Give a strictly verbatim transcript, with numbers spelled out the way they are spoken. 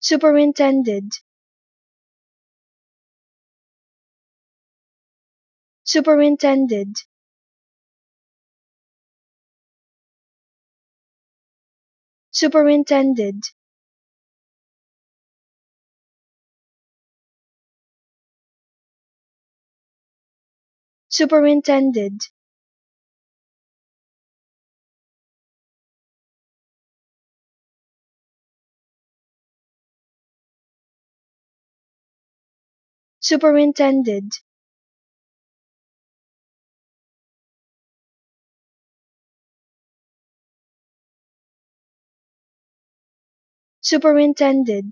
superintended, superintended, superintended, superintended, superintended, superintended,